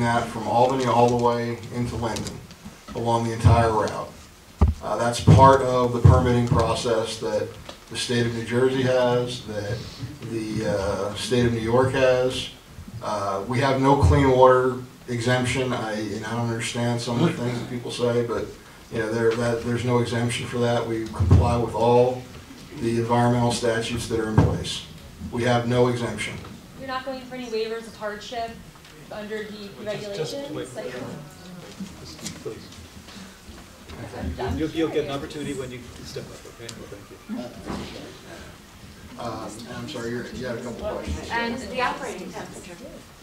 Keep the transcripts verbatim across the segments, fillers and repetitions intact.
that from Albany all the way into Linden along the entire route. Uh, that's part of the permitting process that the state of New Jersey has, that the uh, state of New York has. Uh, we have no clean water exemption. I, and I don't understand some of the things that people say, but you know, there, that, there's no exemption for that. We comply with all the environmental statutes that are in place. We have no exemption. You're not going for any waivers of hardship under the regulations? Just, just wait, like, please. You'll, you'll get an opportunity when you step up, okay? Well, thank you. Um, I'm sorry, you're, you had a couple questions. And the operating temperature.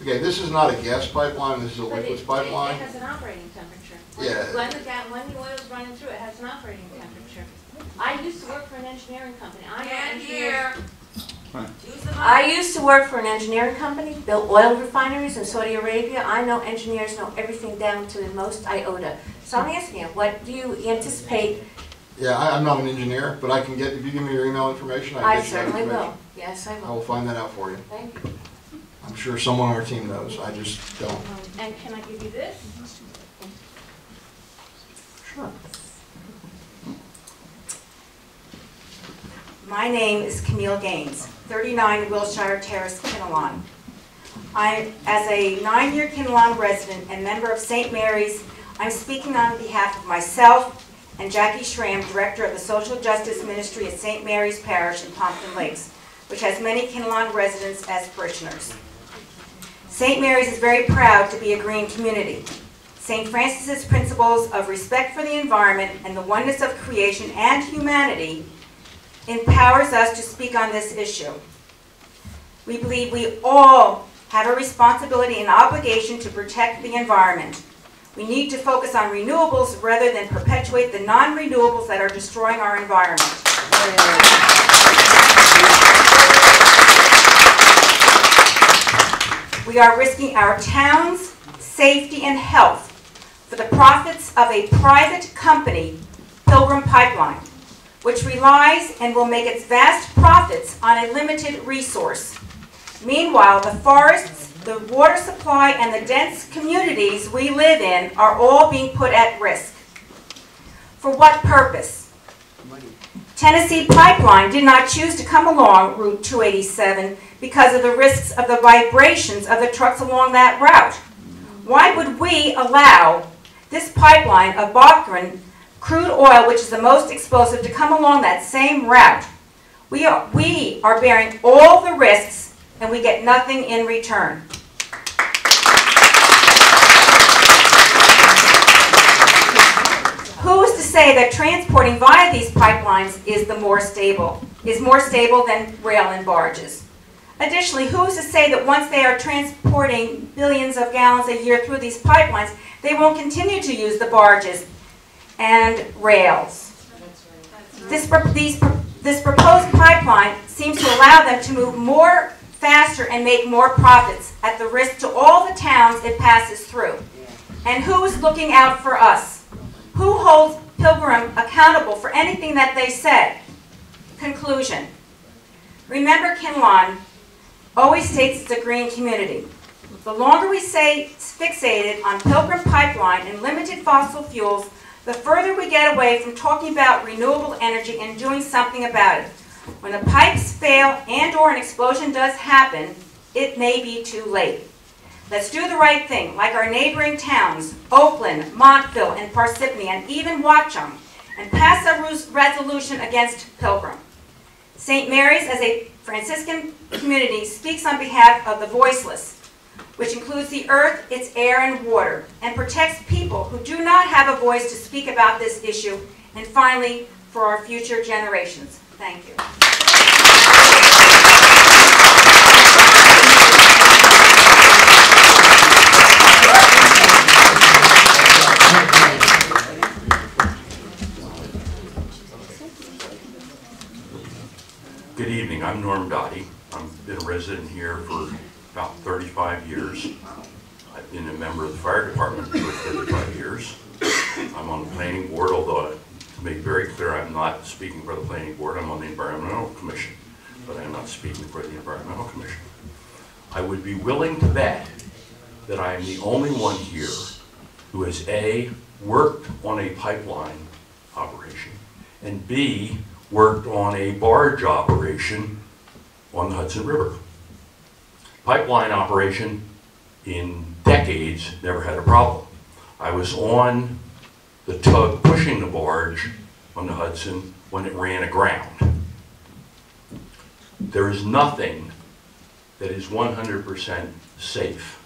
Okay, this is not a gas pipeline, this is a liquids it, pipeline. It has an operating temperature. When, yeah. When the, when the oil's running through, it has an operating temperature. I used to work for an engineering company. I am here. I used to work for an engineering company, built oil refineries in Saudi Arabia. I know engineers know everything down to the most iota. So I'm asking you, what do you anticipate? Yeah, I, I'm not an engineer, but I can get, if you give me your email information, I can I get certainly you that information. Will. Yes, I will. I will find that out for you. Thank you. I'm sure someone on our team knows. I just don't. And can I give you this? Sure. My name is Camille Gaines, thirty-nine Wilshire Terrace, Kinnelon. I, as a nine-year Kinnelon resident and member of Saint Mary's, I'm speaking on behalf of myself and Jackie Schramm, Director of the Social Justice Ministry at Saint Mary's Parish in Pompton Lakes, which has many Kinnelon residents as parishioners. Saint Mary's is very proud to be a green community. Saint Francis's principles of respect for the environment and the oneness of creation and humanity empowers us to speak on this issue. We believe we all have a responsibility and obligation to protect the environment. We need to focus on renewables rather than perpetuate the non-renewables that are destroying our environment. We are risking our towns, safety, and health for the profits of a private company, Pilgrim Pipeline, which relies and will make its vast profits on a limited resource. Meanwhile, the forests, the water supply, and the dense communities we live in are all being put at risk. For what purpose? Tennessee Pipeline did not choose to come along Route two eighty-seven because of the risks of the vibrations of the trucks along that route. Why would we allow this pipeline of Bakken crude oil, which is the most explosive, to come along that same route? We are, we are bearing all the risks, and we get nothing in return. Who is to say that transporting via these pipelines is the more stable, is more stable than rail and barges? Additionally, who is to say that once they are transporting billions of gallons a year through these pipelines, they won't continue to use the barges and rails? This, these, this proposed pipeline seems to allow them to move more faster and make more profits at the risk to all the towns it passes through. And who is looking out for us? Who holds Pilgrim accountable for anything that they say? Conclusion. Remember, Kinnelon always states it's a green community. The longer we stay fixated on Pilgrim Pipeline and limited fossil fuels, the further we get away from talking about renewable energy and doing something about it. When the pipes fail and or an explosion does happen, it may be too late. Let's do the right thing, like our neighboring towns, Oakland, Montville, and Parsippany, and even Watchung, and pass a resolution against Pilgrim. Saint Mary's, as a Franciscan community, speaks on behalf of the voiceless, which includes the earth, its air, and water, and protects people who do not have a voice to speak about this issue, and finally, for our future generations. Thank you. Good evening. I'm Norm Dottie. I've been a resident here for about thirty-five years. I've been a member of the fire department for thirty-five years. I'm on the planning board, although to make very clear, I'm not speaking for the planning board. I'm on the environmental commission, but I'm not speaking for the environmental commission. I would be willing to bet that I am the only one here who has A, worked on a pipeline operation, and B, worked on a barge operation on the Hudson River. Pipeline operation in decades never had a problem. I was on the tug pushing the barge on the Hudson when it ran aground. There is nothing that is one hundred percent safe.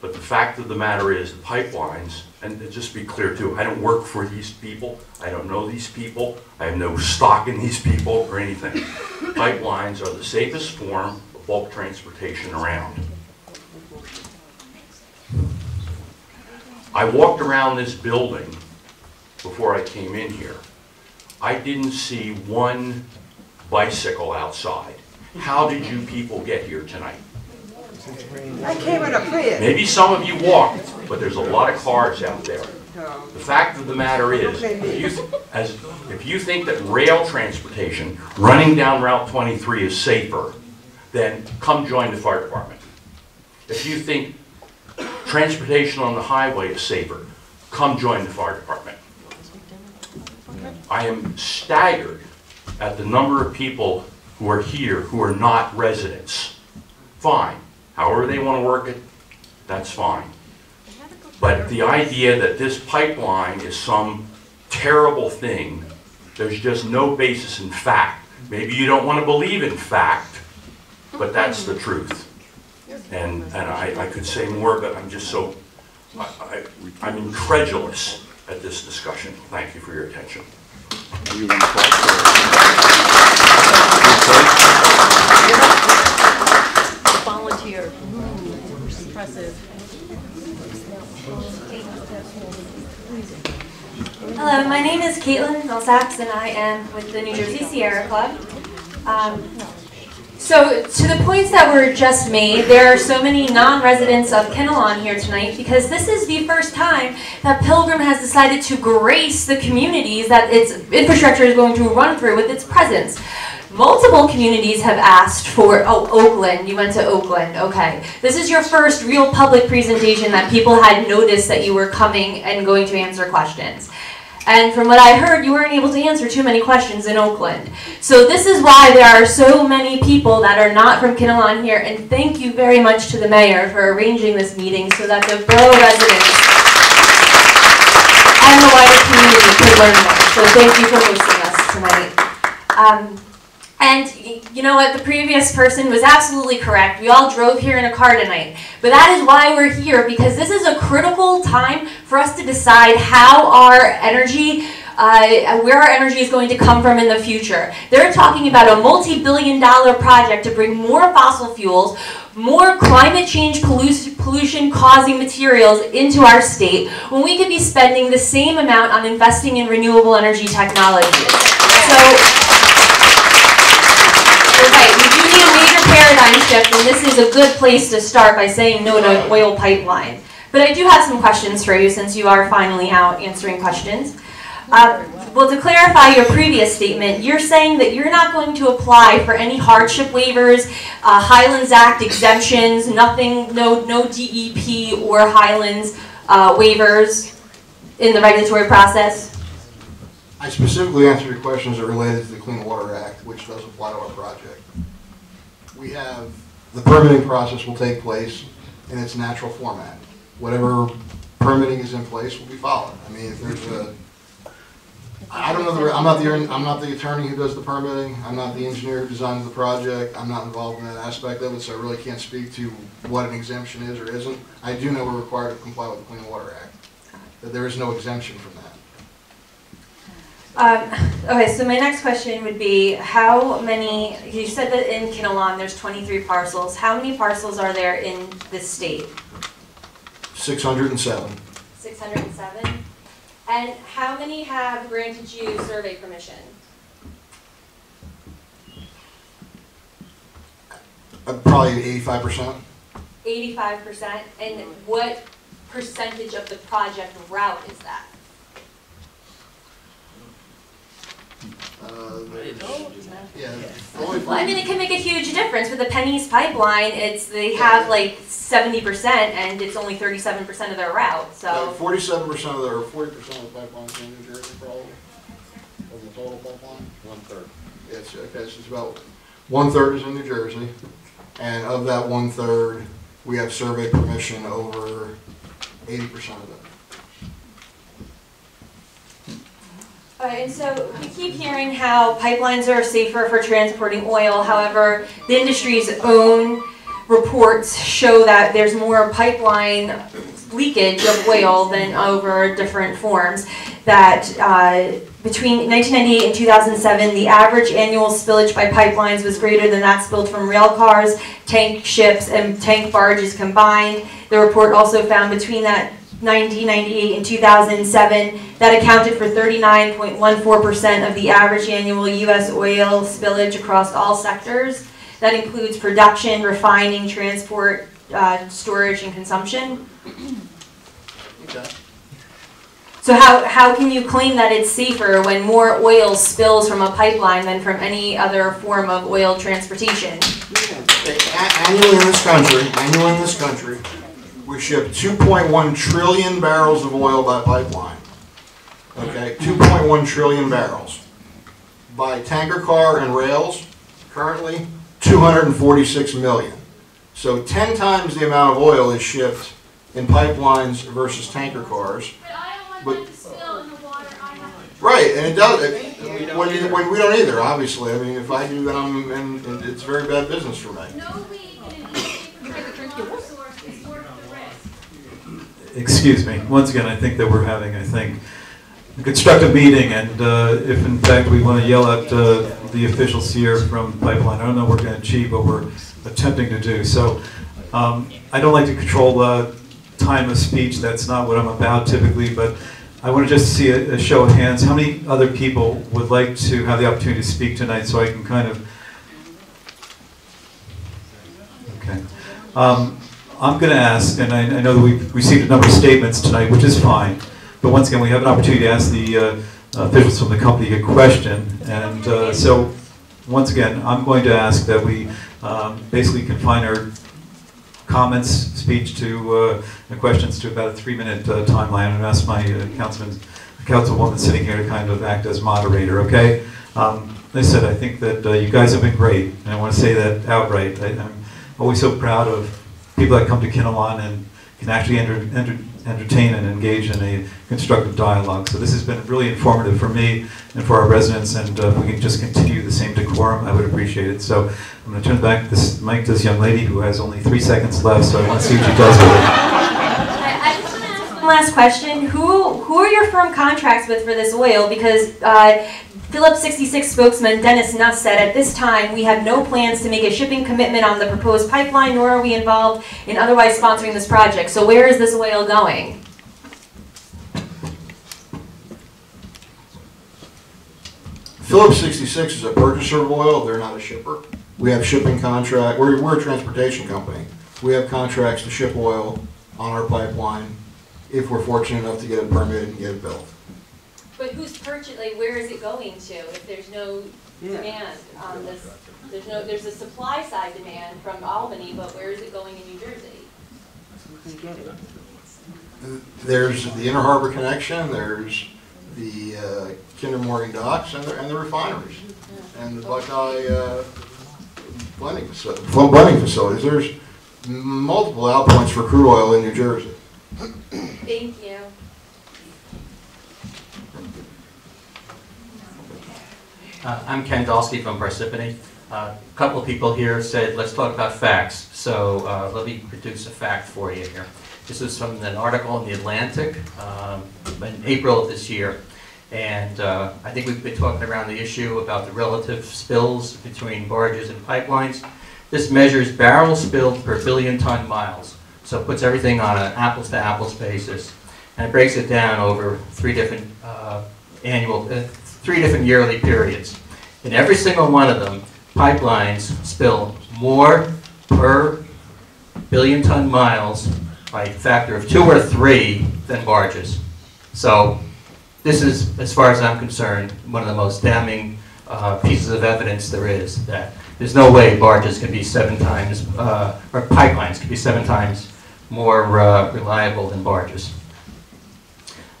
But the fact of the matter is, the pipelines, and just to be clear too, I don't work for these people, I don't know these people, I have no stock in these people or anything. Pipelines are the safest form of bulk transportation around. I walked around this building before I came in here. I didn't see one bicycle outside. How did you people get here tonight? I came in a Prius. Maybe some of you walked, but there's a lot of cars out there. The fact of the matter is, if you, as, if you think that rail transportation, running down Route twenty-three is safer, then come join the fire department. If you think transportation on the highway is safer, come join the fire department. I am staggered at the number of people who are here who are not residents. Fine. However they want to work it, that's fine. But the idea that this pipeline is some terrible thing, there's just no basis in fact. Maybe you don't want to believe in fact, but that's the truth. And, and I, I could say more, but I'm just so, I, I, I'm incredulous at this discussion. Thank you for your attention. You want to talk to volunteer. Mm, impressive. Hello, my name is Caitlin Millsax, and I am with the New Jersey Sierra Club. Um, so, to the points that were just made, there are so many non-residents of Kinnelon here tonight because this is the first time that Pilgrim has decided to grace the communities that its infrastructure is going to run through with its presence. Multiple communities have asked for, oh, Oakland, you went to Oakland, okay. This is your first real public presentation that people had noticed that you were coming and going to answer questions. And from what I heard, you weren't able to answer too many questions in Oakland. So this is why there are so many people that are not from Kinnelon here, and thank you very much to the mayor for arranging this meeting so that the borough residents and the wider community could learn more. So thank you for hosting us tonight. Um, And you know what, the previous person was absolutely correct. We all drove here in a car tonight. But that is why we're here, because this is a critical time for us to decide how our energy, uh, where our energy is going to come from in the future. They're talking about a multi-billion dollar project to bring more fossil fuels, more climate change pollution causing materials into our state, when we could be spending the same amount on investing in renewable energy technology. So, right, we do need a major paradigm shift, and this is a good place to start by saying no to an oil pipeline. But I do have some questions for you, since you are finally out answering questions. Uh, well, to clarify your previous statement, you're saying that you're not going to apply for any hardship waivers, uh, Highlands Act exemptions, nothing, no, no D E P or Highlands uh, waivers in the regulatory process? I specifically answered your questions that related to the Clean Water Act, which does apply to our project. We have, the permitting process will take place in its natural format. Whatever permitting is in place will be followed. I mean, if there's a, I don't know, the, I'm, not the, I'm not the attorney who does the permitting, I'm not the engineer who designs the project, I'm not involved in that aspect of it, so I really can't speak to what an exemption is or isn't. I do know we're required to comply with the Clean Water Act, that there is no exemption from that. Um, okay, so my next question would be, how many, you said that in Kinnelon there's twenty-three parcels. How many parcels are there in this state? six hundred seven. six hundred seven. And how many have granted you survey permission? Uh, probably eighty-five percent. eighty-five percent. And what percentage of the project route is that? Uh, yeah. Well, I mean, it can make a huge difference with the Penny's pipeline. It's they have like seventy percent, and it's only thirty-seven percent of their route. So forty-seven percent of their, forty percent of the pipeline is in New Jersey, probably, of the total pipeline. One third. Yes, okay, so it's about one third is in New Jersey, and of that one third, we have survey permission over eighty percent of it. Right, and so we keep hearing how pipelines are safer for transporting oil. However, the industry's own reports show that there's more pipeline leakage of oil than over different forms. That uh, between nineteen ninety-eight and two thousand seven, the average annual spillage by pipelines was greater than that spilled from rail cars, tank ships, and tank barges combined. The report also found between that nineteen ninety-eight and two thousand seven, that accounted for thirty-nine point one four percent of the average annual U S oil spillage across all sectors. That includes production, refining, transport, uh, storage, and consumption. Okay. So how, how can you claim that it's safer when more oil spills from a pipeline than from any other form of oil transportation? Yeah. Annually in this country, annually in this country, we ship two point one trillion barrels of oil by pipeline. Okay, two point one trillion barrels. By tanker car and rails, currently two hundred forty-six million. So ten times the amount of oil is shipped in pipelines versus tanker cars. But I don't want that to spill in the water. I don't. Right, and it does. It, when, you, when we don't either, obviously. I mean, if I do, then I'm, and, and it's very bad business for me. No, we Excuse me. Once again, I think that we're having, I think, a constructive meeting, and uh, if in fact we want to yell at uh, the officials here from the pipeline, I don't know what we're going to achieve, what we're attempting to do. So um, I don't like to control the time of speech. That's not what I'm about typically, but I want to just see a, a show of hands. How many other people would like to have the opportunity to speak tonight so I can kind of... Okay. Um, I'm going to ask, and I, I know that we've received a number of statements tonight, which is fine, but once again, we have an opportunity to ask the uh, officials from the company a question, and uh, so once again, I'm going to ask that we um, basically confine our comments, speech to uh, and questions to about a three-minute uh, timeline, and ask my uh, councilman, councilwoman sitting here to kind of act as moderator, okay? Um, like I said, I think that uh, you guys have been great, and I want to say that outright. I, I'm always so proud of people that come to Kinnelon and can actually enter, enter, entertain and engage in a constructive dialogue. So this has been really informative for me and for our residents, and uh, if we can just continue the same decorum, I would appreciate it. So I'm going to turn back this mic to this young lady who has only three seconds left, so I want to see what she does with it. I just want to ask one last question. Who, who are your firm contracts with for this oil? Because uh, Phillips sixty-six spokesman Dennis Nuss said, "At this time, we have no plans to make a shipping commitment on the proposed pipeline, nor are we involved in otherwise sponsoring this project." So where is this oil going? Phillips sixty-six is a purchaser of oil. They're not a shipper. We have shipping contract. We're, we're a transportation company. We have contracts to ship oil on our pipeline if we're fortunate enough to get it permitted and get it built. But who's purchasing? Like, where is it going to? If there's no yeah. demand on this, there's no. There's a supply side demand from Albany, but where is it going in New Jersey? There's the Inner Harbor connection. There's the uh, Kinder Morgan docks and the and the refineries yeah. and the Buckeye uh, blending, facility, blending facilities. There's multiple outpoints for crude oil in New Jersey. Thank you. Uh, I'm Ken Dolsky from Parsippany. Uh, a couple of people here said, let's talk about facts. So uh, let me produce a fact for you here. This is from an article in The Atlantic um, in April of this year. And uh, I think we've been talking around the issue about the relative spills between barges and pipelines. This measures barrels spilled per billion ton miles. So it puts everything on an apples to apples basis. And it breaks it down over three different uh, annual, uh, three different yearly periods. In every single one of them, pipelines spill more per billion ton miles by a factor of two or three than barges. So this is, as far as I'm concerned, one of the most damning uh, pieces of evidence there is that there's no way barges can be seven times, uh, or pipelines can be seven times more uh, reliable than barges.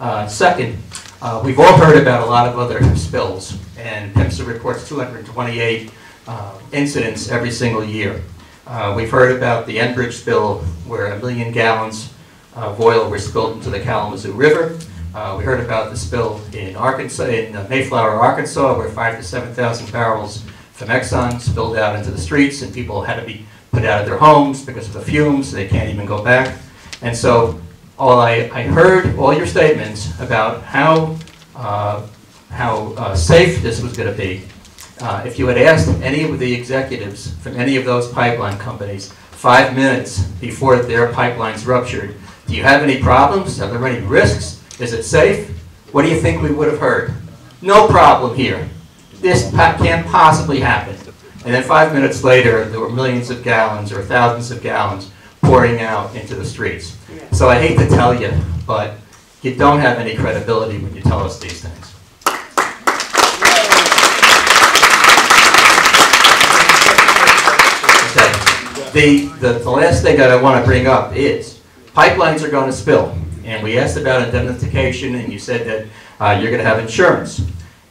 Uh, second, uh, we've all heard about a lot of other spills, and PIMSA reports two hundred twenty-eight uh, incidents every single year. Uh, we've heard about the Enbridge spill, where a million gallons of oil were spilled into the Kalamazoo River. Uh, we heard about the spill in Arkansas, in uh, Mayflower, Arkansas, where five to seven thousand barrels from Exxon spilled out into the streets, and people had to be put out of their homes because of the fumes. So they can't even go back. And so, all I, I heard all your statements about how uh, how uh, safe this was going to be. Uh, if you had asked any of the executives from any of those pipeline companies five minutes before their pipelines ruptured, do you have any problems? Are there any risks? Is it safe? What do you think we would have heard? No problem here. This can't possibly happen. And then five minutes later, there were millions of gallons or thousands of gallons pouring out into the streets. So I hate to tell you, but you don't have any credibility when you tell us these things. The, the, the last thing that I want to bring up is pipelines are going to spill. And we asked about indemnification, and you said that uh, you're going to have insurance.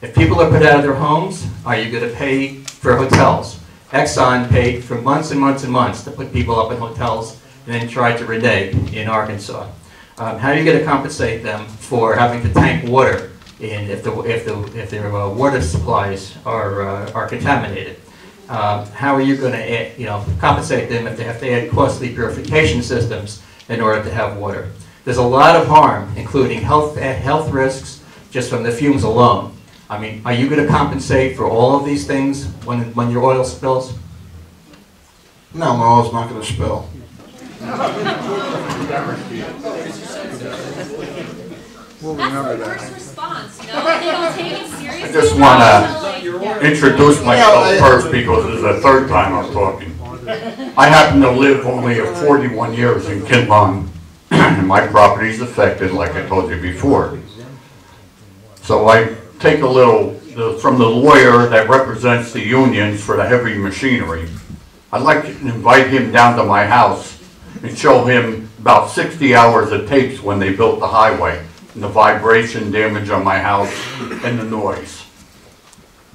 If people are put out of their homes, are you going to pay for hotels? Exxon paid for months and months and months to put people up in hotels and then tried to renege in Arkansas. Um, how are you going to compensate them for having to tank water in if, the, if, the, if their uh, water supplies are, uh, are contaminated? Um, how are you going to you know, compensate them if they have to add costly purification systems in order to have water? There's a lot of harm, including health, health risks, just from the fumes alone. I mean, are you going to compensate for all of these things when, when your oil spills? No, my oil's not going to spill. We'll remember that. That's the first response, you know? They don't take it seriously. I just want to introduce myself first, because this is the third time I'm talking. I happen to live only forty-one years in Kinnelon, and my property is affected, like I told you before. So I take a little the, from the lawyer that represents the unions for the heavy machinery. I'd like to invite him down to my house and show him about sixty hours of tapes when they built the highway, and the vibration damage on my house and the noise.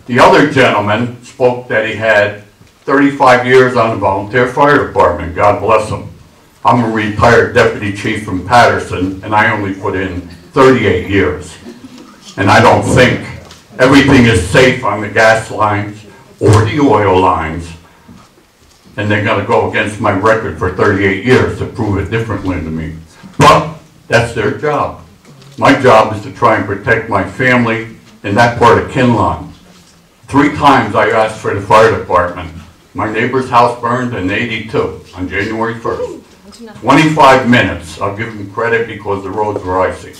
The other gentleman spoke that he had thirty-five years on the volunteer fire department. God bless him. I'm a retired deputy chief from Patterson, and I only put in thirty-eight years. And I don't think everything is safe on the gas lines or the oil lines. And they're going to go against my record for thirty-eight years to prove it differently to me. But that's their job. My job is to try and protect my family in that part of Kinnelon. Three times I asked for the fire department. My neighbor's house burned in eighty-two on January first. twenty-five minutes, I'll give them credit because the roads were icy.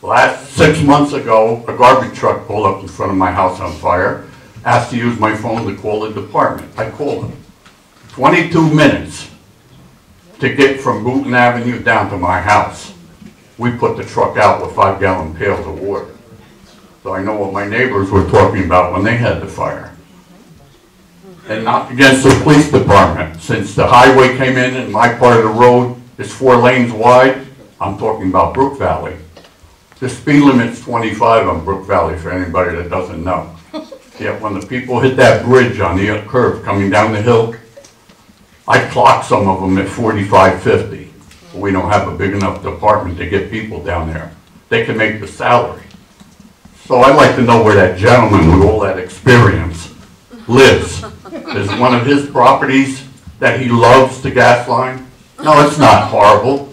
Last six months ago, a garbage truck pulled up in front of my house on fire, asked to use my phone to call the department. I called them. twenty-two minutes to get from Booton Avenue down to my house. We put the truck out with five gallon pails of water. So I know what my neighbors were talking about when they had the fire. And not against the police department. Since the highway came in and my part of the road is four lanes wide, I'm talking about Brook Valley. The speed limit's twenty-five on Brook Valley, for anybody that doesn't know. Yet when the people hit that bridge on the curve coming down the hill, I clocked some of them at forty-five, fifty. We don't have a big enough department to get people down there. They can make the salary. So I'd like to know where that gentleman with all that experience lives. Is one of his properties that he loves the gas line? No, it's not horrible.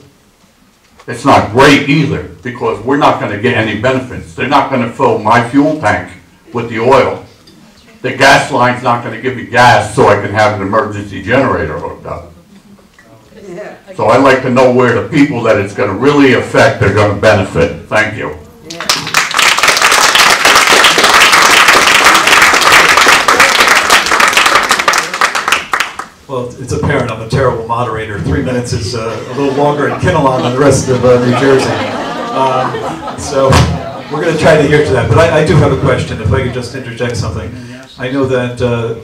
It's not great either, because we're not going to get any benefits. They're not going to fill my fuel tank with the oil. The gas line's not going to give me gas so I can have an emergency generator hooked up. So I'd like to know where the people that it's going to really affect are going to benefit. Thank you. Well, it's apparent I'm a terrible moderator. Three minutes is uh, a little longer in Kinnelon than the rest of uh, New Jersey. Um, so We're going to try to adhere to that, but I, I do have a question, if I could just interject something. I know that uh,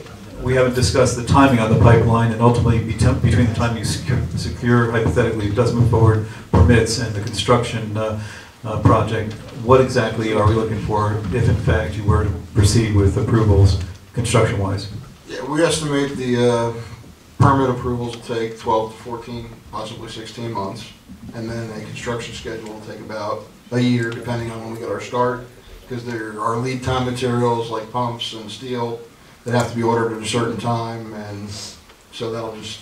we haven't discussed the timing on the pipeline, and ultimately between the time you secure, secure hypothetically, it does move forward, permits, and the construction uh, uh, project, what exactly are we looking for if, in fact, you were to proceed with approvals construction-wise? Yeah, we estimate the uh, permit approvals will take twelve to fourteen, possibly sixteen months, and then a construction schedule will take about a year, depending on when we get our start, because there are lead time materials like pumps and steel that have to be ordered at a certain time, and so that'll just,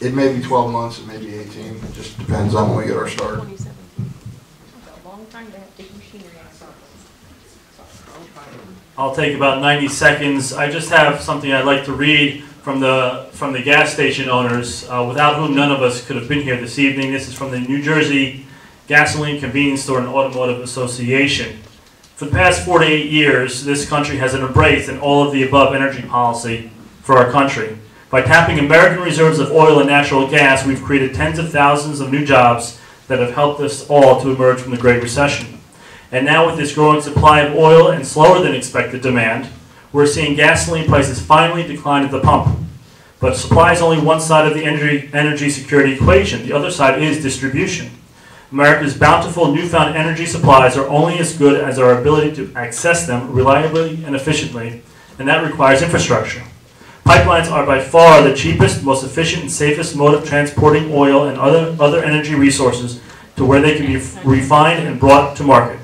it may be twelve months, it may be eighteen, it just depends on when we get our start. twenty seventeen. That's a long time to have big machinery outside. I'll take about ninety seconds. I just have something I'd like to read from the, from the gas station owners, uh, without whom none of us could have been here this evening. This is from the New Jersey Gasoline Convenience Store and Automotive Association. For the past forty-eight years, this country has embraced an all-of-the-above energy policy for our country. By tapping American reserves of oil and natural gas, we've created tens of thousands of new jobs that have helped us all to emerge from the Great Recession. And now with this growing supply of oil and slower-than-expected demand, we're seeing gasoline prices finally decline at the pump. But supply is only one side of the energy, energy security equation. The other side is distribution. America's bountiful newfound energy supplies are only as good as our ability to access them reliably and efficiently, and that requires infrastructure. Pipelines are by far the cheapest, most efficient, and safest mode of transporting oil and other, other energy resources to where they can be refined and brought to market.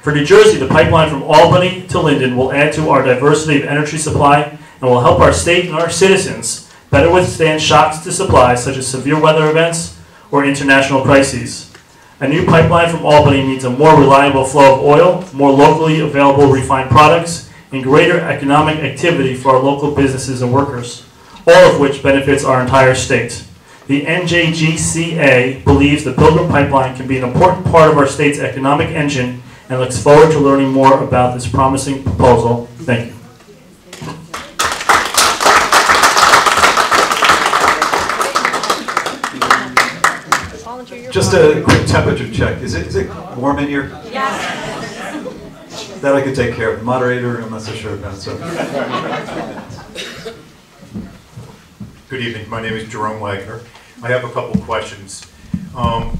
For New Jersey, the pipeline from Albany to Linden will add to our diversity of energy supply and will help our state and our citizens better withstand shocks to supplies such as severe weather events, or international crises. A new pipeline from Albany needs a more reliable flow of oil, more locally available refined products, and greater economic activity for our local businesses and workers, all of which benefits our entire state. The N J G C A believes the Pilgrim Pipeline can be an important part of our state's economic engine and looks forward to learning more about this promising proposal. Thank you. Just a quick temperature check. Is it, is it warm in here? Yes. That I could take care of. The moderator, I'm not so sure about. So. Good evening. My name is Jerome Wagner. I have a couple questions. Um,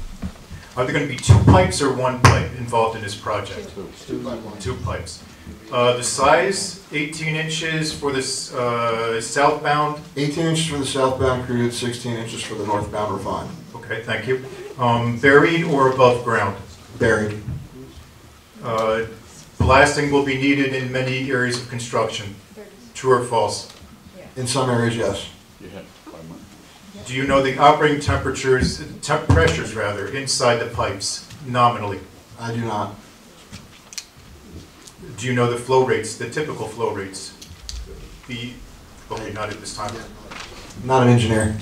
are there going to be two pipes or one pipe involved in this project? Two, two, two pipes. Uh, the size, eighteen inches for this uh, southbound? eighteen inches for the southbound crude, sixteen inches for the northbound refined. Okay, thank you. Um, buried or above ground? Buried. Uh, blasting will be needed in many areas of construction. True or false? Yeah. In some areas, yes. Yeah. Do you know the operating temperatures, temp pressures rather, inside the pipes nominally? I do not. Do you know the flow rates, the typical flow rates? The okay, not at this time. Not an engineer.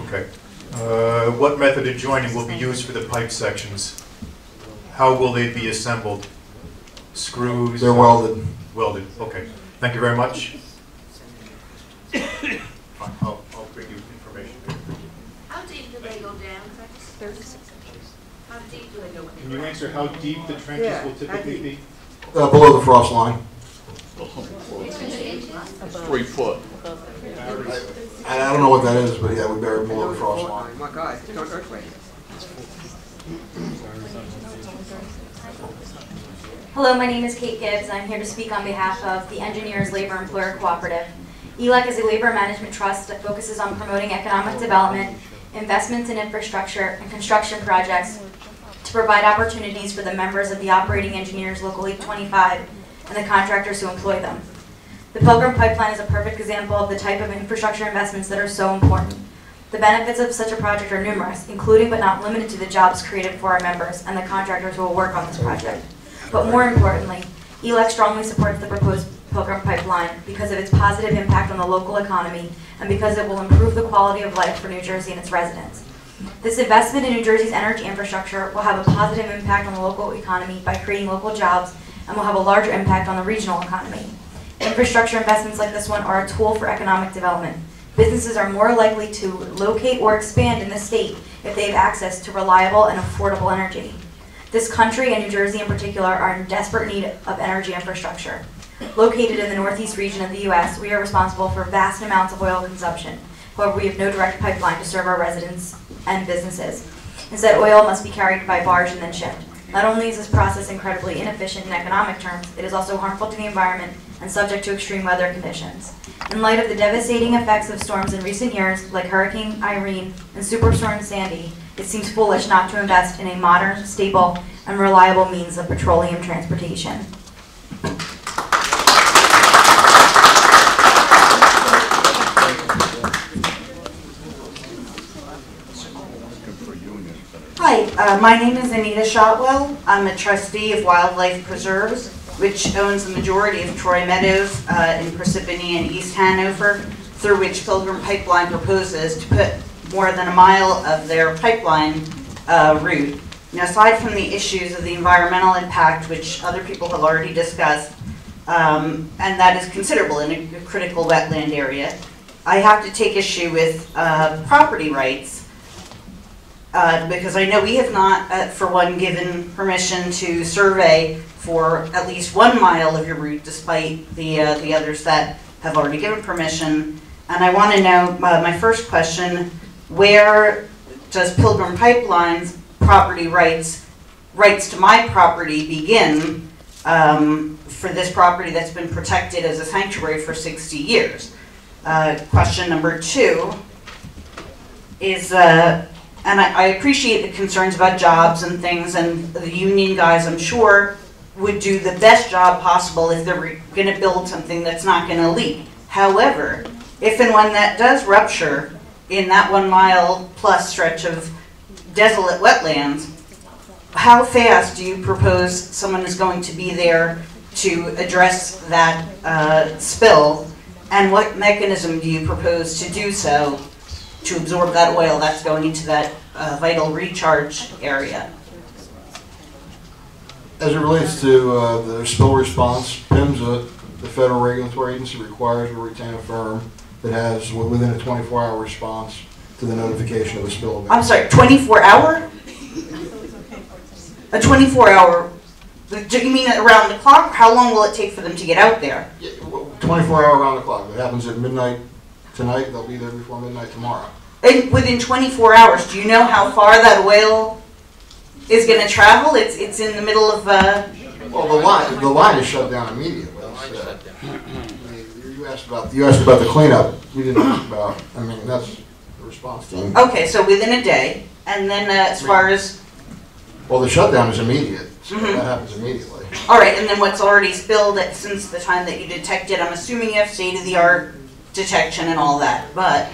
Okay. Uh, what method of joining will be used for the pipe sections? How will they be assembled? Screws? They're welded. Welded, okay. Thank you very much. I'll, I'll bring you information. How deep do they go down? thirty-six inches. How deep do they go down? Can you answer how deep the trenches yeah, will typically be? Uh, below the frost line. It's three foot. I, I don't know what that is, but yeah, we buried below the frost line. Oh my God, it's going earthquake. Hello, my name is Kate Gibbs. I'm here to speak on behalf of the Engineers Labor Employer Cooperative. E L E C is a labor management trust that focuses on promoting economic development, investments in infrastructure, and construction projects to provide opportunities for the members of the operating engineers Local eight twenty-five and the contractors who employ them. The Pilgrim Pipeline is a perfect example of the type of infrastructure investments that are so important. The benefits of such a project are numerous, including but not limited to the jobs created for our members and the contractors who will work on this project. But more importantly, E L E C strongly supports the proposed Pilgrim Pipeline because of its positive impact on the local economy and because it will improve the quality of life for New Jersey and its residents. This investment in New Jersey's energy infrastructure will have a positive impact on the local economy by creating local jobs and will have a larger impact on the regional economy. Infrastructure investments like this one are a tool for economic development. Businesses are more likely to locate or expand in the state if they have access to reliable and affordable energy. This country, and New Jersey in particular, are in desperate need of energy infrastructure. Located in the northeast region of the U S, we are responsible for vast amounts of oil consumption. However, we have no direct pipeline to serve our residents and businesses. Instead, oil must be carried by barge and then shipped. Not only is this process incredibly inefficient in economic terms, it is also harmful to the environment and subject to extreme weather conditions. In light of the devastating effects of storms in recent years, like Hurricane Irene and Superstorm Sandy, it seems foolish not to invest in a modern, stable, and reliable means of petroleum transportation. Hi, uh, my name is Anita Shotwell. I'm a trustee of Wildlife Preserves, which owns the majority of Troy Meadows uh, in Parsippany and East Hanover, through which Pilgrim Pipeline proposes to put more than a mile of their pipeline uh, route. Now, aside from the issues of the environmental impact, which other people have already discussed, um, and that is considerable in a critical wetland area, I have to take issue with uh, property rights. Uh, because I know we have not, uh, for one, given permission to survey for at least one mile of your route, despite the, uh, the others that have already given permission. And I want to know, uh, my first question, where does Pilgrim Pipeline's property rights, rights to my property begin um, for this property that's been protected as a sanctuary for sixty years? Uh, question number two is, uh, and I, I appreciate the concerns about jobs and things, and the union guys, I'm sure, would do the best job possible if they're going to build something that's not going to leak. However, if and when that does rupture in that one mile plus stretch of desolate wetlands, how fast do you propose someone is going to be there to address that uh, spill, and what mechanism do you propose to do so, to absorb that oil that's going into that uh, vital recharge area? As it relates to uh, the spill response, PIMSA, the federal regulatory agency, requires we retain a firm that has within a twenty-four hour response to the notification of a spill event. I'm sorry, twenty-four hour? A twenty-four hour, do you mean around the clock? How long will it take for them to get out there? Yeah, well, twenty-four hour around the clock. It happens at midnight tonight, they'll be there before midnight tomorrow. And within twenty-four hours, do you know how far that oil is going to travel? It's it's in the middle of. Uh, well, the line the line is shut down immediately. So. you asked about you asked about the cleanup. We didn't ask about. I mean, that's the response team. Okay, so within a day, and then uh, as far as. Well, the shutdown is immediate. So mm-hmm. That happens immediately. All right, and then what's already spilled at, since the time that you detected? I'm assuming you have state of the art detection and all that, but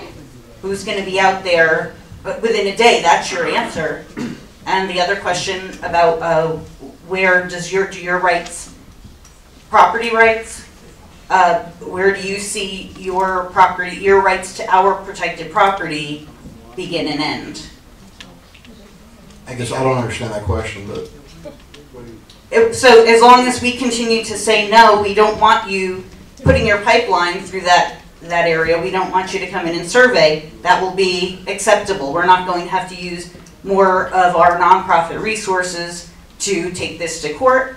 who's going to be out there within a day? That's your answer. And the other question about uh, where does your do your rights, property rights, uh, where do you see your property, your rights to our protected property, begin and end? I guess I don't understand that question, but it, so as long as we continue to say no, we don't want you putting your pipeline through that. that area, we don't want you to come in and survey, that will be acceptable. We're not going to have to use more of our nonprofit resources to take this to court.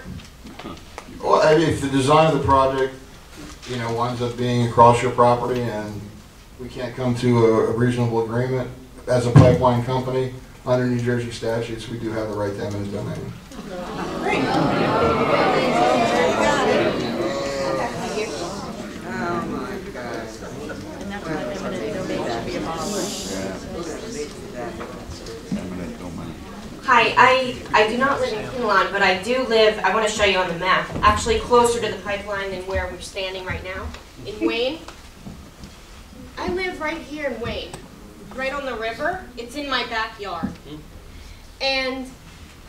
Well, I mean, if the design of the project, you know, winds up being across your property and we can't come to a, a reasonable agreement as a pipeline company, under New Jersey statutes, we do have the right to eminent domain. Great. Hi, I, I do not live in Kinnelon, but I do live, I want to show you on the map, actually closer to the pipeline than where we're standing right now, in Wayne. I live right here in Wayne, right on the river. It's in my backyard. And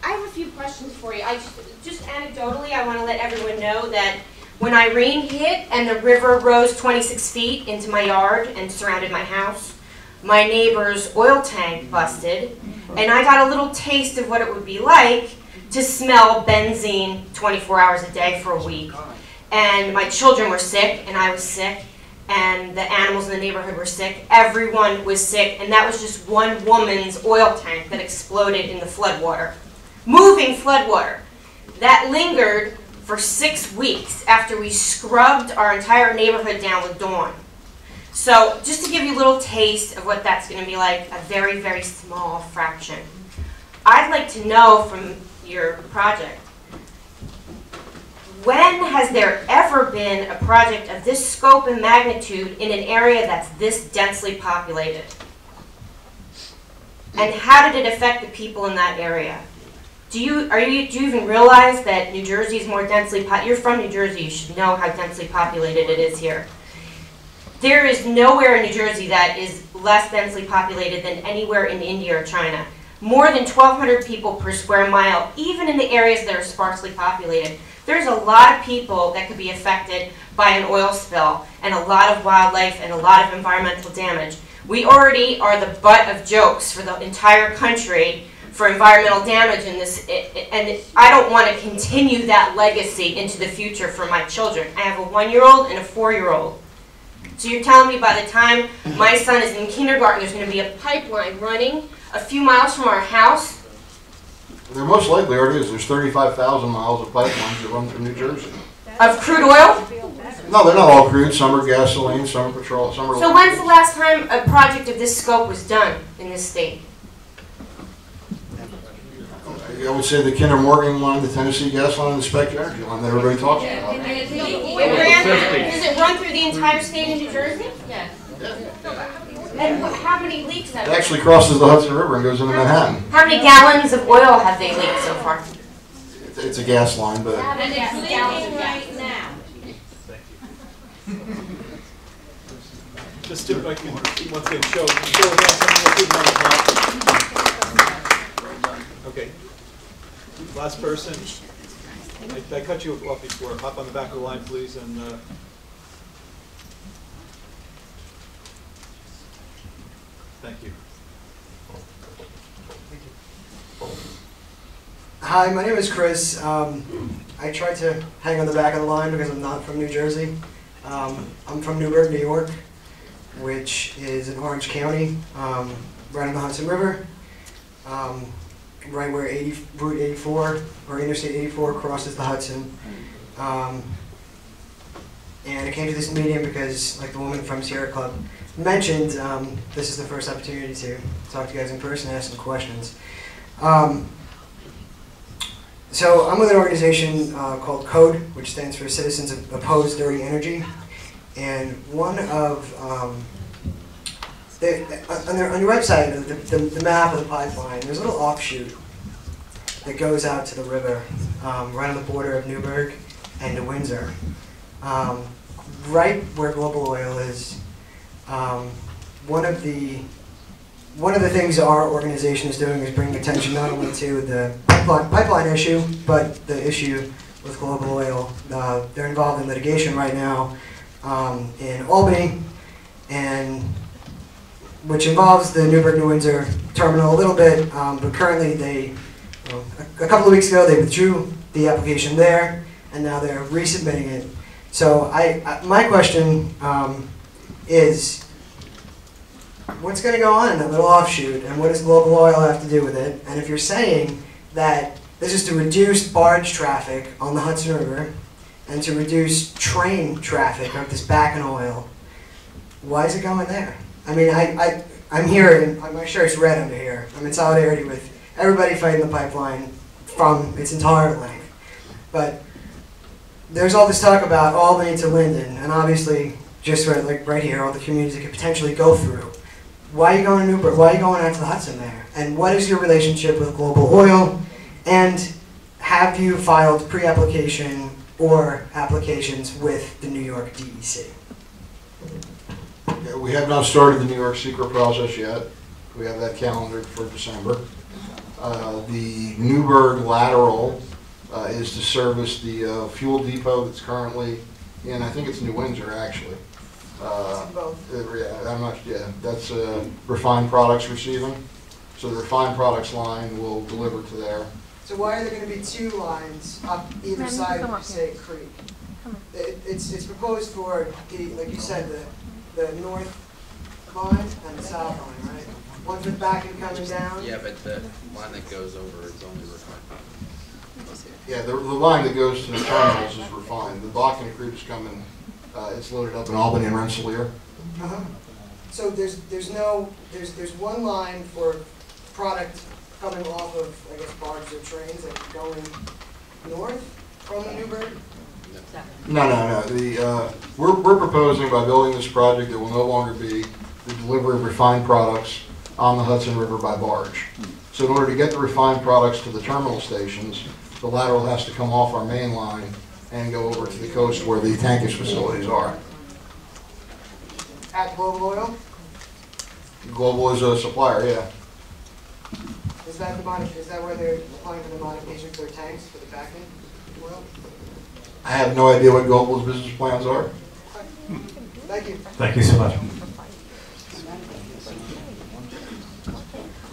I have a few questions for you. I just, just anecdotally, I want to let everyone know that when Irene hit and the river rose twenty-six feet into my yard and surrounded my house, my neighbor's oil tank busted, and I got a little taste of what it would be like to smell benzene twenty-four hours a day for a week. And my children were sick, and I was sick, and the animals in the neighborhood were sick. Everyone was sick, and that was just one woman's oil tank that exploded in the floodwater. moving floodwater. That lingered for six weeks after we scrubbed our entire neighborhood down with Dawn. So just to give you a little taste of what that's going to be like, a very, very small fraction. I'd like to know from your project, when has there ever been a project of this scope and magnitude in an area that's this densely populated? And how did it affect the people in that area? Do you, are you, do you even realize that New Jersey is more densely populated? You're from New Jersey. You should know how densely populated it is here. There is nowhere in New Jersey that is less densely populated than anywhere in India or China. More than twelve hundred people per square mile, even in the areas that are sparsely populated. There's a lot of people that could be affected by an oil spill, and a lot of wildlife and a lot of environmental damage. We already are the butt of jokes for the entire country for environmental damage in this, and I don't want to continue that legacy into the future for my children. I have a one-year-old and a four-year-old. So you're telling me by the time my son is in kindergarten, there's going to be a pipeline running a few miles from our house? There most likely already is. There's thirty-five thousand miles of pipelines that run through New Jersey. Of crude oil? No, they're not all crude. Some are gasoline, some are petrol, some are... So when's the last time a project of this scope was done in this state? I would say the Kinder Morgan line, the Tennessee gas line, and the Spec Energy line that everybody talks about. Does it run through the entire state of New Jersey? Yes. Yeah. And what, how many leaks have it? It actually crosses the Hudson River and goes into Manhattan. How many gallons of oil have they leaked so far? It's, it's a gas line, but... And it's leaking right now. Thank you. Just do it like you want to show. Okay. Last person. I, I cut you off before. Hop on the back of the line, please, and... Uh, Thank you. Hi, my name is Chris. Um, I tried to hang on the back of the line because I'm not from New Jersey. Um, I'm from Newburgh, New York, which is in Orange County, um, right on the Hudson River, um, right where eighty, Route eighty-four or Interstate eighty-four crosses the Hudson. Um, and I came to this meeting because, like the woman from Sierra Club mentioned, um, this is the first opportunity to talk to you guys in person and ask some questions. Um, so I'm with an organization uh, called CODE, which stands for Citizens Oppose Dirty Energy. And one of, um, they, on, their, on your website, the, the, the map of the pipeline, there's a little offshoot that goes out to the river, um, right on the border of Newburgh and to Windsor, um, right where Global Oil is. Um, one of the one of the things our organization is doing is bringing attention not only to the pipeline, pipeline issue, but the issue with Global Oil. Uh, they're involved in litigation right now um, in Albany, and which involves the Newburgh New Windsor terminal a little bit. Um, but currently, they well, a, a couple of weeks ago they withdrew the application there, and now they're resubmitting it. So I, I my question. Um, is what's going to go on in that little offshoot, and what does Global Oil have to do with it? And if you're saying that this is to reduce barge traffic on the Hudson River and to reduce train traffic of this back-end oil, why is it going there? I mean, I, I, I'm here, and my shirt's red under here. I'm in solidarity with everybody fighting the pipeline from its entire length. But there's all this talk about Albany to Linden, and obviously just right, like right here, all the communities that could potentially go through. Why are you going to Newburgh? Why are you going out to the Hudson there? And what is your relationship with Global Oil? And have you filed pre-application or applications with the New York D E C? Yeah, we have not started the New York secret process yet. We have that calendared for December. Uh, the Newburgh lateral uh, is to service the uh, fuel depot that's currently in, I think it's New Windsor, actually. Uh, Both. Uh, yeah, I'm not, yeah, that's uh, refined products receiving. So the refined products line will deliver to there. So why are there going to be two lines up either Man, side of, say, creek? It, it's, it's proposed for, the, like you said, the, the north line and the south line, right? One for the back and coming down? Yeah, but the line that goes over is only refined products. Yeah, the, the line that goes to the terminals is refined. The Bakken Creek's coming, uh, it's loaded up in Albany and Rensselaer. Uh-huh. So there's there's no there's there's one line for product coming off of, I guess, barges or trains that are going north from the Newburgh? No, no, no. The uh, we're we're proposing, by building this project, there will no longer be the delivery of refined products on the Hudson River by barge. So in order to get the refined products to the terminal stations, the lateral has to come off our main line and go over to the coast where the tankage facilities are. At Global Oil? Global is a supplier, yeah. Is that, the is that where they're applying for the modification for their tanks, for the back end oil? I have no idea what Global's business plans are. Okay. Thank you. Thank you so much.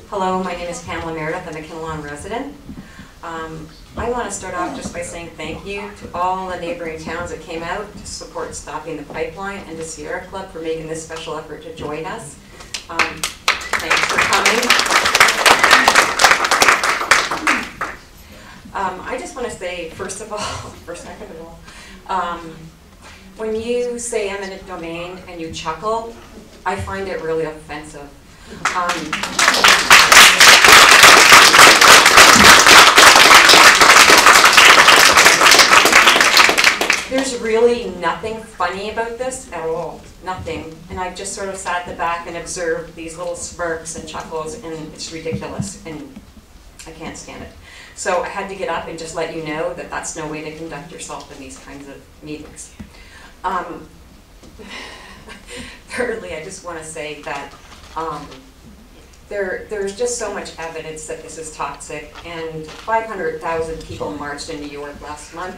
Hello, my name is Pamela Meredith. I'm a Kinnelon resident. Um, I want to start off just by saying thank you to all the neighboring towns that came out to support stopping the pipeline, and to Sierra Club for making this special effort to join us. Um, thanks for coming. Um, I just want to say, first of all, first second of all, um, when you say eminent domain and you chuckle, I find it really offensive. Um, there's really nothing funny about this at all, nothing. And I've just sort of sat at the back and observed these little smirks and chuckles, and it's ridiculous, and I can't stand it. So I had to get up and just let you know that that's no way to conduct yourself in these kinds of meetings. Um, thirdly, I just want to say that Um, there, there's just so much evidence that this is toxic, and five hundred thousand people marched in New York last month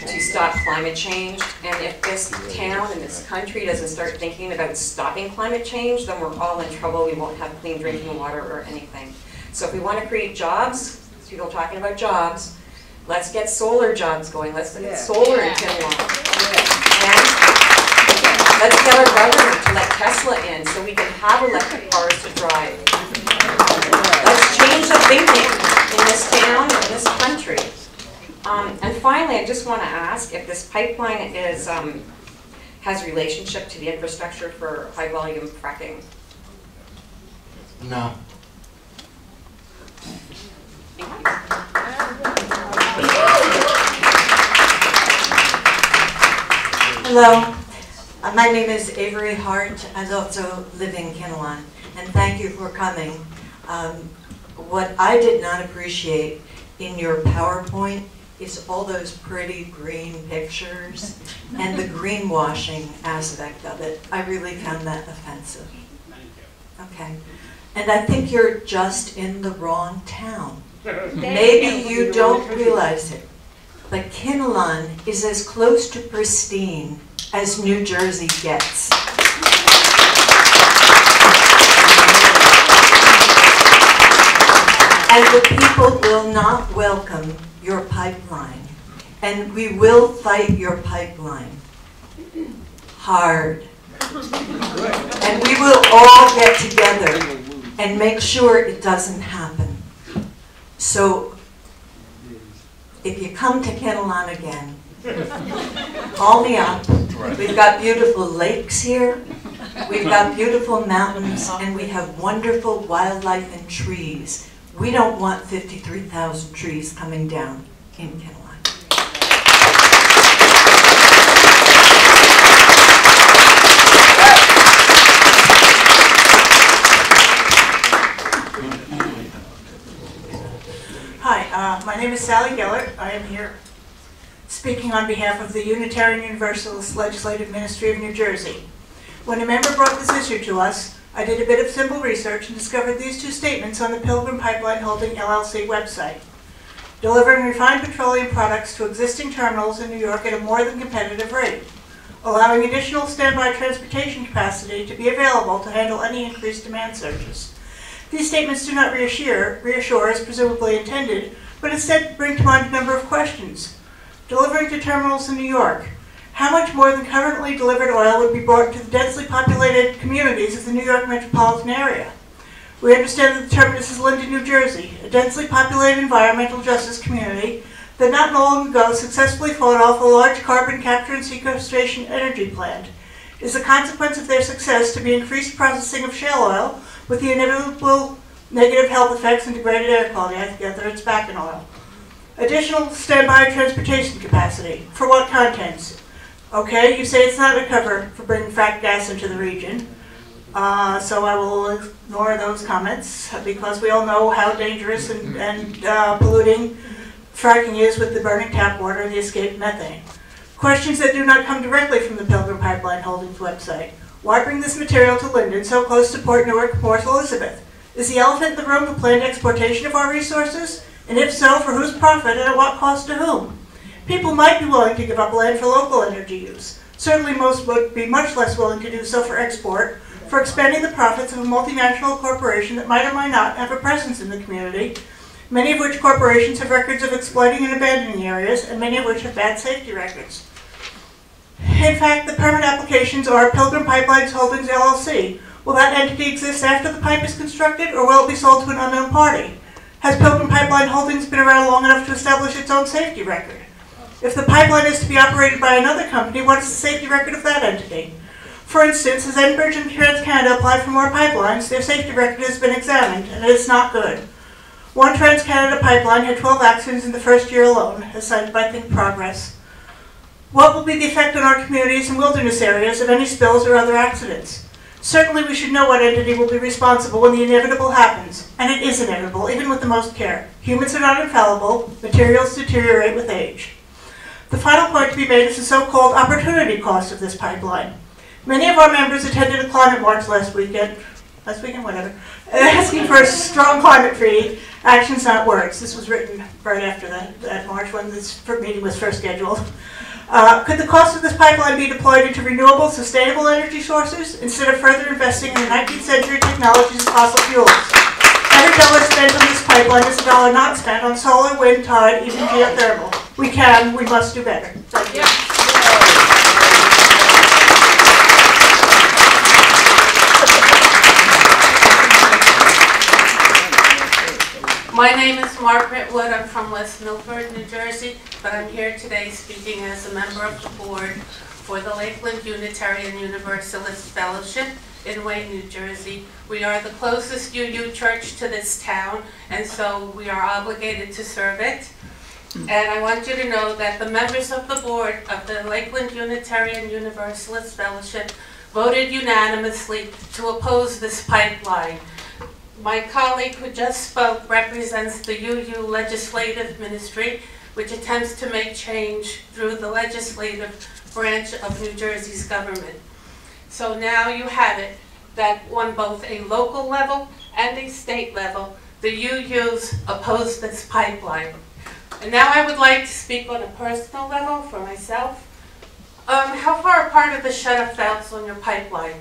to stop climate change, and if this town and this country doesn't start thinking about stopping climate change, then we're all in trouble. We won't have clean drinking water or anything. So if we want to create jobs, people are talking about jobs, let's get solar jobs going. Let's get yeah. solar yeah. in Kinnelon. Let's get our government to let Tesla in so we can have electric cars to drive. Let's change the thinking in this town and this country. Um, and finally, I just want to ask if this pipeline is um, has relationship to the infrastructure for high volume fracking. No. Hello. My name is Avery Hart. I also live in Kinnelon, and thank you for coming. Um, what I did not appreciate in your PowerPoint is all those pretty green pictures and the greenwashing aspect of it. I really found that offensive. Okay. And I think you're just in the wrong town. Maybe you don't realize it, but Kinnelon is as close to pristine as New Jersey gets. And the people will not welcome your pipeline. And we will fight your pipeline hard. And we will all get together and make sure it doesn't happen. So if you come to Kinnelon again, call me up. We've got beautiful lakes here, we've got beautiful mountains, and we have wonderful wildlife and trees. We don't want fifty-three thousand trees coming down in Kinnelon. Hi, uh, my name is Sally Gellert. I am here speaking on behalf of the Unitarian Universalist Legislative Ministry of New Jersey. When a member brought this issue to us, I did a bit of simple research and discovered these two statements on the Pilgrim Pipeline Holding L L C website. Delivering refined petroleum products to existing terminals in New York at a more than competitive rate. Allowing additional standby transportation capacity to be available to handle any increased demand surges. These statements do not reassure, reassure as presumably intended, but instead bring to mind a number of questions. Delivering to terminals in New York. How much more than currently delivered oil would be brought to the densely populated communities of the New York metropolitan area? We understand that the terminus is Linden, New Jersey, a densely populated environmental justice community that not long ago successfully fought off a large carbon capture and sequestration energy plant. Is the consequence of their success to be increased processing of shale oil with the inevitable negative health effects and degraded air quality? I think that it's back in oil. Additional standby transportation capacity. For what contents? Okay, you say it's not a cover for bringing frack gas into the region. Uh, so I will ignore those comments because we all know how dangerous and, and uh, polluting fracking is with the burning tap water and the escaped methane. Questions that do not come directly from the Pilgrim Pipeline Holdings website. Why bring this material to Linden so close to Port Newark, Port Elizabeth? Is the elephant in the room the planned exploitation of our resources? And if so, for whose profit and at what cost to whom? People might be willing to give up land for local energy use. Certainly most would be much less willing to do so for export, for expanding the profits of a multinational corporation that might or might not have a presence in the community, many of which corporations have records of exploiting and abandoning areas, and many of which have bad safety records. In fact, the permit applications are Pilgrim Pipeline Holdings L L C. Will that entity exist after the pipe is constructed, or will it be sold to an unknown party? Has Pilgrim Pipeline Holdings been around long enough to establish its own safety record? If the pipeline is to be operated by another company, what is the safety record of that entity? For instance, as Enbridge and TransCanada applied for more pipelines, their safety record has been examined, and it is not good. One TransCanada pipeline had twelve accidents in the first year alone, as cited by Think Progress. What will be the effect on our communities and wilderness areas of any spills or other accidents? Certainly we should know what entity will be responsible when the inevitable happens, and it is inevitable, even with the most care. Humans are not infallible, materials deteriorate with age. The final point to be made is the so-called opportunity cost of this pipeline. Many of our members attended a climate march last weekend, last weekend, whatever, asking for a strong climate treaty, actions not words. This was written right after that, that march when this meeting was first scheduled. Uh, could the cost of this pipeline be deployed into renewable, sustainable energy sources instead of further investing in the nineteenth century technologies of fossil fuels? Every dollar spent on this pipeline is a dollar not spent on solar, wind, tide, even geothermal. We can, we must do better. Thank you. Yeah. My name is Margaret Wood. I'm from West Milford, New Jersey, but I'm here today speaking as a member of the board for the Lakeland Unitarian Universalist Fellowship in Wayne, New Jersey. We are the closest U U church to this town, and so we are obligated to serve it. And I want you to know that the members of the board of the Lakeland Unitarian Universalist Fellowship voted unanimously to oppose this pipeline. My colleague who just spoke represents the U U Legislative Ministry, which attempts to make change through the legislative branch of New Jersey's government. So now you have it that on both a local level and a state level, the U Us oppose this pipeline. And now I would like to speak on a personal level for myself. Um, how far apart are the shut-off valves on your pipeline?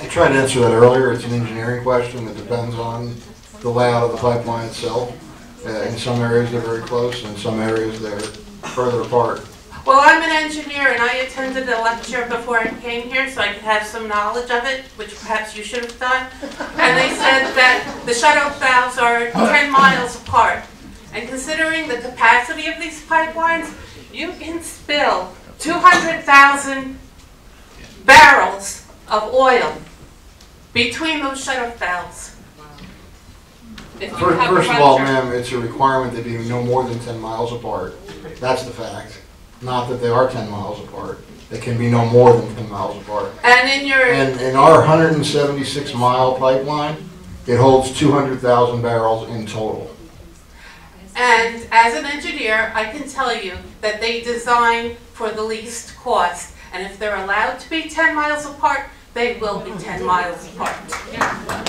I tried to answer that earlier. It's an engineering question that depends on the layout of the pipeline itself. Uh, in some areas they're very close, and in some areas they're further apart. Well, I'm an engineer, and I attended a lecture before I came here so I could have some knowledge of it, which perhaps you should have done. And they said that the shut-off valves are ten miles apart. And considering the capacity of these pipelines, you can spill two hundred thousand barrels of oil between those shut-off valves. If you first have first of all, ma'am, it's a requirement that you no more than ten miles apart. That's the fact. Not that they are ten miles apart. They can be no more than ten miles apart. And in your and in our one hundred seventy-six mile pipeline, it holds two hundred thousand barrels in total. And as an engineer, I can tell you that they design for the least cost. And if they're allowed to be ten miles apart, they will be ten miles apart. Yeah.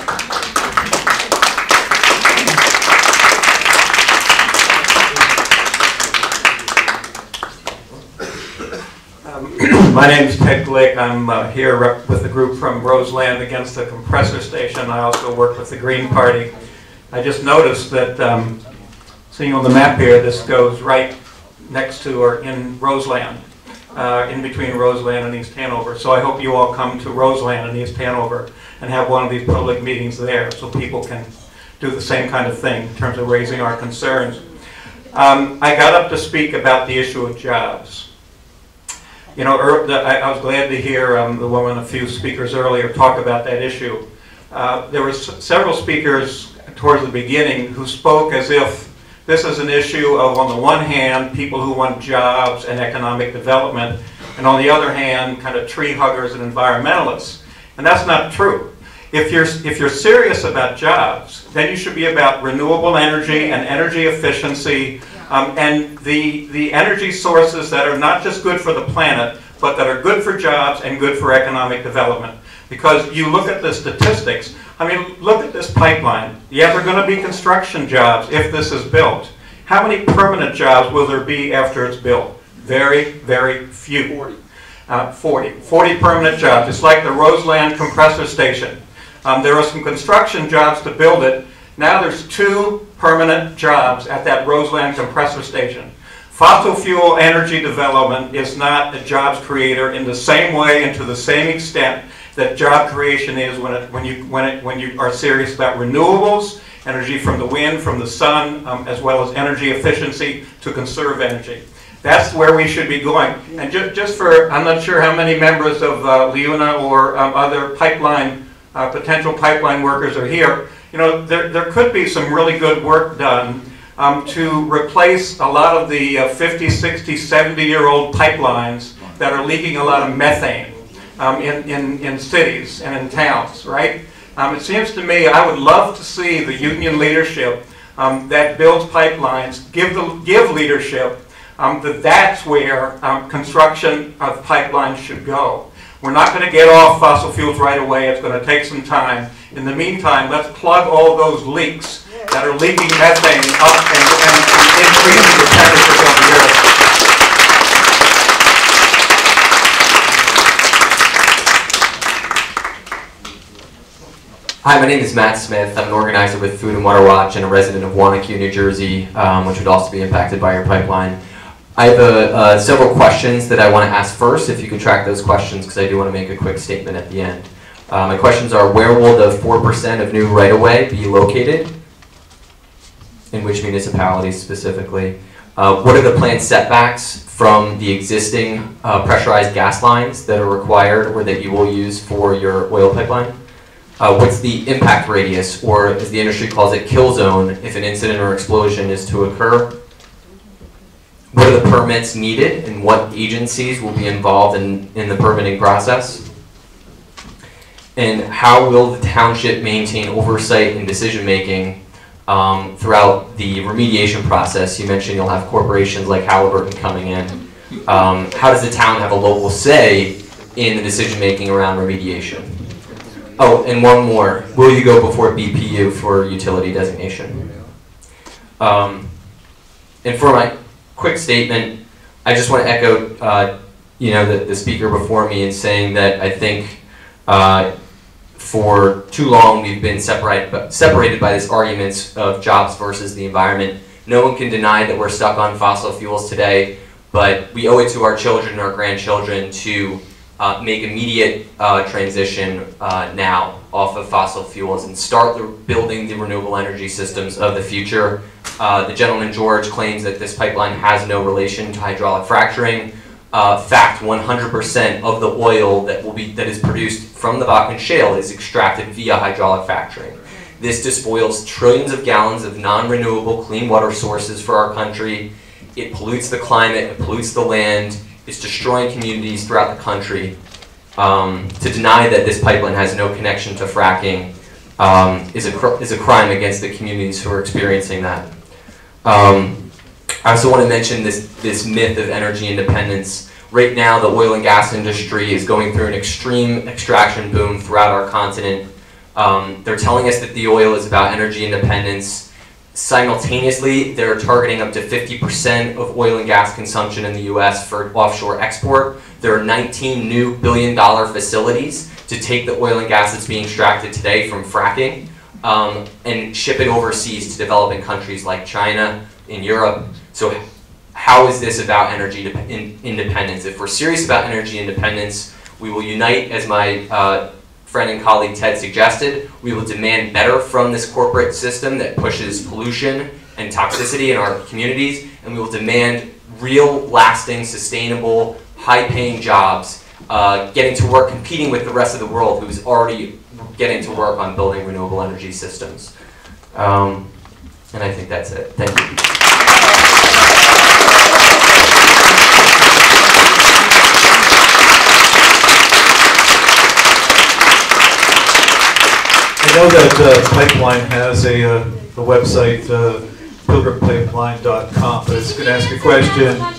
Um, my name is Peg Blake. I'm uh, here rep with a group from Roseland against the compressor station. I also work with the Green Party. I just noticed that, um, seeing on the map here, this goes right next to or in Roseland. Uh, in between Roseland and East Hanover. So I hope you all come to Roseland and East Hanover and have one of these public meetings there so people can do the same kind of thing in terms of raising our concerns. Um, I got up to speak about the issue of jobs. You know, I was glad to hear um, the woman, a few speakers earlier, talk about that issue. Uh, there were s several speakers towards the beginning who spoke as if this is an issue of, on the one hand, people who want jobs and economic development, and on the other hand, kind of tree huggers and environmentalists. And that's not true. If you're, if you're serious about jobs, then you should be about renewable energy and energy efficiency, um, and the, the energy sources that are not just good for the planet, but that are good for jobs and good for economic development. Because you look at the statistics, I mean, look at this pipeline. Yeah, there are going to be construction jobs if this is built. How many permanent jobs will there be after it's built? Very, very few. forty. Uh, forty. forty permanent jobs. It's like the Roseland compressor station. Um, there were some construction jobs to build it. Now there's two permanent jobs at that Roseland compressor station. Fossil fuel energy development is not a jobs creator in the same way and to the same extent that job creation is when, it, when, you, when, it, when you are serious about renewables, energy from the wind, from the sun, um, as well as energy efficiency to conserve energy. That's where we should be going. And just, just for, I'm not sure how many members of uh, LIUNA or um, other pipeline Uh, potential pipeline workers are here. You know, there, there could be some really good work done um, to replace a lot of the uh, fifty, sixty, seventy year old pipelines that are leaking a lot of methane um, in, in, in cities and in towns, right? Um, it seems to me I would love to see the union leadership um, that builds pipelines give, the, give leadership um, that that's where um, construction of pipelines should go. We're not going to get off fossil fuels right away. It's going to take some time. In the meantime, let's plug all those leaks that are leaking methane up and, and, and increasing the temperatures of the earth. Hi, my name is Matt Smith. I'm an organizer with Food and Water Watch and a resident of Wanacue, New Jersey, um, which would also be impacted by your pipeline. I have uh, uh, several questions that I want to ask first, if you could track those questions, because I do want to make a quick statement at the end. Uh, my questions are, where will the four percent of new right-of-way be located? In which municipalities specifically? Uh, what are the planned setbacks from the existing uh, pressurized gas lines that are required or that you will use for your oil pipeline? Uh, what's the impact radius, or as the industry calls it, kill zone, if an incident or explosion is to occur? What are the permits needed, and what agencies will be involved in, in the permitting process? And how will the township maintain oversight and decision-making um, throughout the remediation process? You mentioned you'll have corporations like Halliburton coming in. Um, how does the town have a local say in the decision-making around remediation? Oh, and one more. Will you go before B P U for utility designation? Um, and for my... quick statement. I just want to echo, uh, you know, the, the speaker before me in saying that I think uh, for too long we've been separate, separated by this argument of jobs versus the environment. No one can deny that we're stuck on fossil fuels today, but we owe it to our children and our grandchildren to uh, make immediate uh, transition uh, now off of fossil fuels and start the, building the renewable energy systems of the future. Uh, the gentleman, George, claims that this pipeline has no relation to hydraulic fracturing. Uh, fact, one hundred percent of the oil that will be that is produced from the Bakken Shale is extracted via hydraulic fracturing. This despoils trillions of gallons of non-renewable clean water sources for our country. It pollutes the climate, it pollutes the land, it's destroying communities throughout the country. Um, to deny that this pipeline has no connection to fracking um, is, a cr is a crime against the communities who are experiencing that. Um, I also want to mention this, this myth of energy independence. Right now, the oil and gas industry is going through an extreme extraction boom throughout our continent. Um, they're telling us that the oil is about energy independence. Simultaneously, they're targeting up to fifty percent of oil and gas consumption in the U S for offshore export. There are nineteen new billion dollar facilities to take the oil and gas that's being extracted today from fracking. Um, and ship it overseas to developing countries like China, in Europe. So how is this about energy in independence? If we're serious about energy independence, we will unite, as my uh, friend and colleague Ted suggested. We will demand better from this corporate system that pushes pollution and toxicity in our communities, and we will demand real, lasting, sustainable, high-paying jobs, uh, getting to work competing with the rest of the world who's already getting to work on building renewable energy systems. Um, and I think that's it. Thank you. I know that uh, Pipeline has a, uh, a website, uh, pilgrim pipeline dot com, but it's going to ask a question. Can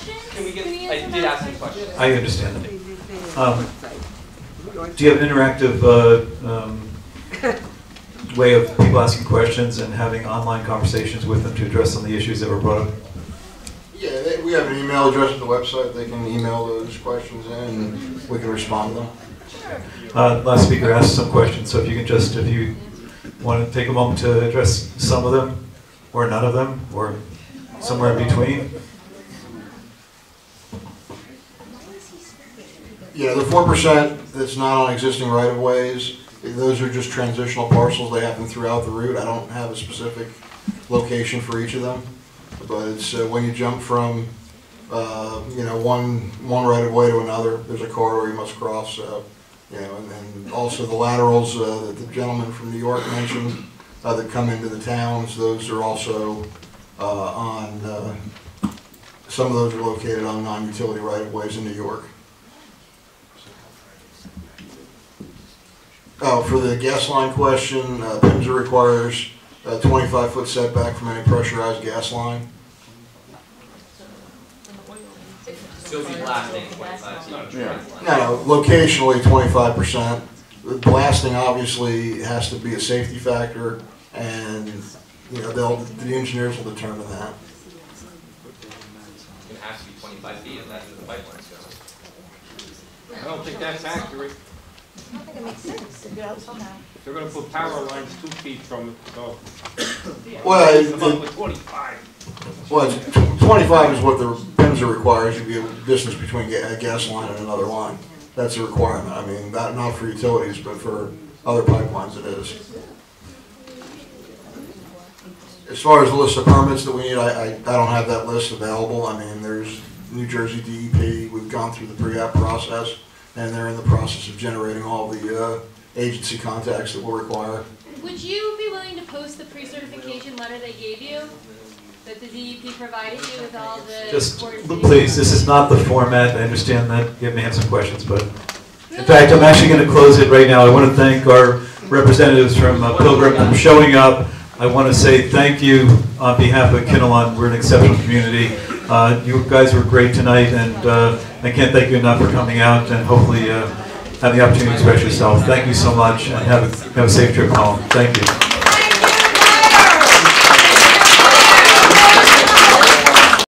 we get, I did ask a question. I understand. Um, do you have an interactive uh, um, way of people asking questions and having online conversations with them to address some of the issues that were brought up? Yeah, they, we have an email address on the website. They can email those questions in and we can respond to them. Uh, last speaker asked some questions, so if you can just, if you want to take a moment to address some of them, or none of them, or somewhere in between. Yeah, the four percent that's not on existing right-of-ways, those are just transitional parcels. They happen throughout the route. I don't have a specific location for each of them, but it's uh, when you jump from uh, you know, one, one right-of-way to another, there's a corridor you must cross. Uh, You know, and, and also the laterals uh, that the gentleman from New York mentioned uh, that come into the towns, those are also uh, on, uh, some of those are located on non-utility right-of-ways in New York. Oh, for the gas line question, uh, PIMSA requires a twenty-five foot setback from any pressurized gas line. So blasting, yeah. No, no, locationally twenty-five percent. Blasting obviously has to be a safety factor, and you know they'll the engineers will determine that. It has to be twenty-five feet, and that's the pipeline. I don't think that's accurate. I don't think it makes sense to do that somehow. They're going to put power lines two feet from it. So well, it's about it, twenty-five. Well, it's, twenty-five is what the PIMSA requires. You be a distance between a gas line and another line. That's a requirement. I mean, not not for utilities, but for other pipelines, it is. As far as the list of permits that we need, I I, I don't have that list available. I mean, there's New Jersey D E P. We've gone through the pre-app process, and they're in the process of generating all the uh, agency contacts that we'll require. Would you be willing to post the pre-certification letter they gave you, that the D E P provided you with all the... Just, please, this is not the format. I understand that. You may have some questions, but... In fact, I'm actually going to close it right now. I want to thank our representatives from uh, Pilgrim for showing up. I want to say thank you on behalf of Kinnelon. We're an exceptional community. Uh, you guys were great tonight, and uh, I can't thank you enough for coming out and hopefully uh, have the opportunity to express yourself. Thank you so much, and have a, have a safe trip home. Thank you.